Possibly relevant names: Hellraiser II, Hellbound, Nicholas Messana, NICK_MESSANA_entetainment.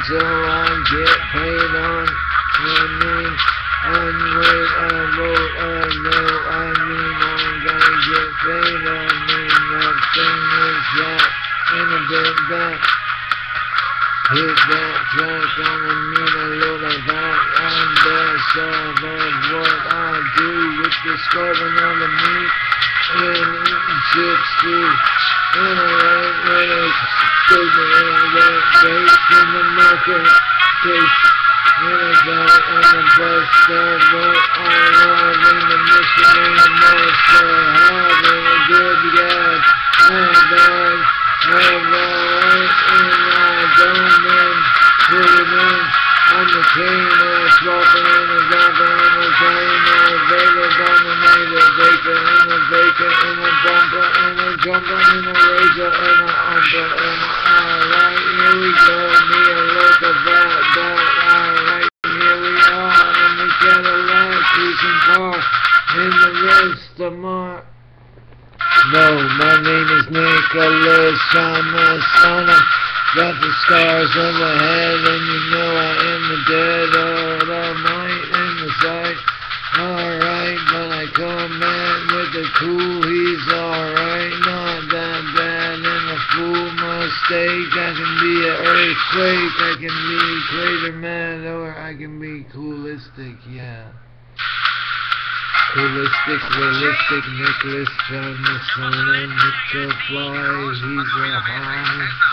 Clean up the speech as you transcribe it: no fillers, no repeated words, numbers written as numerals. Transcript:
until I get paid on the mean unwavable. I know I mean I'm gonna get paid on me. Nothing is that in a bit back. Hit that track on the mean a little back. I'm the sub of what I do with the scorpion on the meat and eating chips too. In a right way, taking in a right face in the marketplace. In a dark on the bus stop, right on line in the mission in the monster. Having a good guy, I'm bad, I'm right, and I don't win, put it in. I'm the king, I'm smoking in the doctor, I'm a train, I'm a baker, dominator, baker, in a baker, in a bumper, in a jumper, in a razor, in a umber, in a alright, here we go, me a look about that, alright, here we are, in the Cadillac, season car, in the rest of my... No, my name is Nicholas Messana. Got the scars on my head, and you know I am the dead, all I might in the sight. Alright, when I come at with the cool, he's alright, not that bad, and a fool mistake. I can be an earthquake, I can be crater mad, or I can be coolistic, yeah. Holistic, realistic, Nicholas Messana, Nick flies, he's a high.